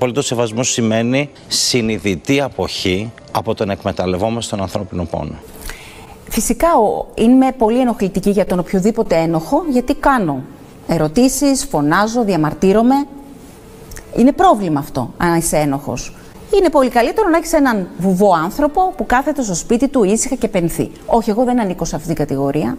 Απόλυτος σεβασμός σημαίνει συνειδητή αποχή από τον εκμεταλλευόμαστε τον ανθρώπινο πόνο. Φυσικά είμαι πολύ ενοχλητική για τον οποιοδήποτε ένοχο, γιατί κάνω ερωτήσεις, φωνάζω, διαμαρτύρομαι. Είναι πρόβλημα αυτό, αν είσαι ένοχος. Είναι πολύ καλύτερο να έχεις έναν βουβό άνθρωπο που κάθεται στο σπίτι του ήσυχα και πενθεί. Όχι, εγώ δεν ανήκω σε αυτήν την κατηγορία.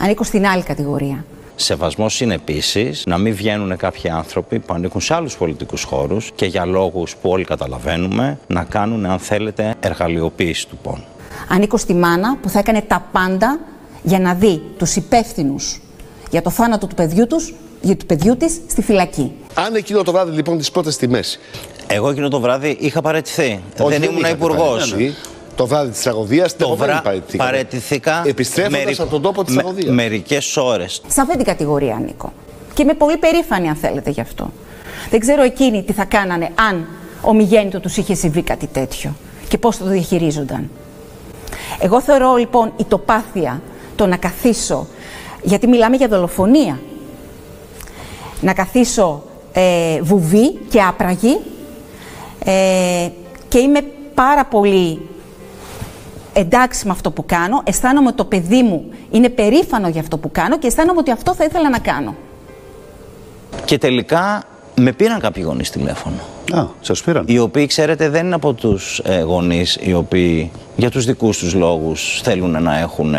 Ανήκω στην άλλη κατηγορία. Σεβασμός είναι επίσης να μην βγαίνουν κάποιοι άνθρωποι που ανήκουν σε άλλους πολιτικούς χώρους και για λόγους που όλοι καταλαβαίνουμε να κάνουν, αν θέλετε, εργαλειοποίηση του πόνου. Ανήκω στη μάνα που θα έκανε τα πάντα για να δει τους υπεύθυνους για το θάνατο του παιδιού τους, για του παιδιού της στη φυλακή. Αν εκείνο το βράδυ λοιπόν τις πρώτες τιμές. Εγώ εκείνο το βράδυ είχα παραιτηθεί. Δεν ήμουν υπουργός. Το βράδυ της τραγωδίας δεν παραιτηθήκα. Επιστρέφοντας από τον τόπο της τραγωδίας. Μερικές ώρες. Σε αυτή την κατηγορία ανήκω. Και είμαι πολύ περήφανη, αν θέλετε, γι' αυτό. Δεν ξέρω εκείνοι τι θα κάνανε αν ομιγέννητο τους είχε συμβεί κάτι τέτοιο και πώς θα το διαχειρίζονταν. Εγώ θεωρώ λοιπόν η τοπάθεια, το να καθίσω, γιατί μιλάμε για δολοφονία, να καθίσω βουβή και άπραγη και είμαι πάρα πολύ εντάξει με αυτό που κάνω, αισθάνομαι ότι το παιδί μου είναι περήφανο για αυτό που κάνω και αισθάνομαι ότι αυτό θα ήθελα να κάνω. Και τελικά με πήραν κάποιοι γονείς τηλέφωνο. Α, σας πήραν. Οι οποίοι, ξέρετε, δεν είναι από τους γονείς οι οποίοι για τους δικούς τους λόγους θέλουν να έχουν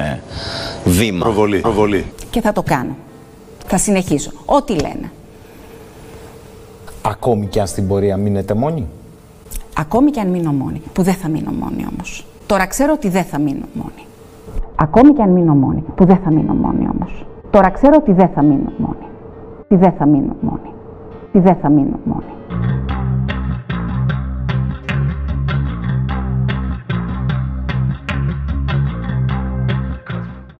βήμα. Προβολή. Και θα το κάνω. Θα συνεχίσω. Ό,τι λένε. Ακόμη και αν στην πορεία μείνετε μόνοι. Ακόμη και αν μείνω μόνοι. Που δεν θα μείνω μόνοι όμως. Τώρα ξέρω ότι δεν θα μείνω μόνοι. Ακόμη και αν μείνω μόνοι. Που δεν θα μείνω μόνοι όμως. Τώρα ξέρω ότι δεν θα μείνω μόνοι. Τι δεν θα μείνω μόνοι.